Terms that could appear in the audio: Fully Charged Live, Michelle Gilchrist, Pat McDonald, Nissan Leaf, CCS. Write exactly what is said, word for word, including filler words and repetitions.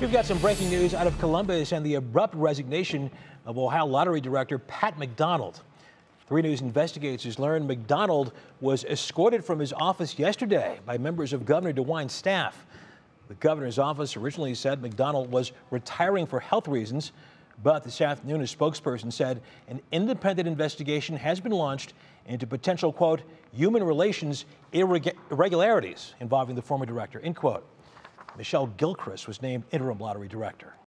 We've got some breaking news out of Columbus and the abrupt resignation of Ohio Lottery Director Pat McDonald. three News investigators learned McDonald was escorted from his office yesterday by members of Governor DeWine's staff. The governor's office originally said McDonald was retiring for health reasons, but this afternoon a spokesperson said an independent investigation has been launched into potential, quote, human relations irregularities involving the former director, end quote. Michelle Gilchrist was named interim lottery director.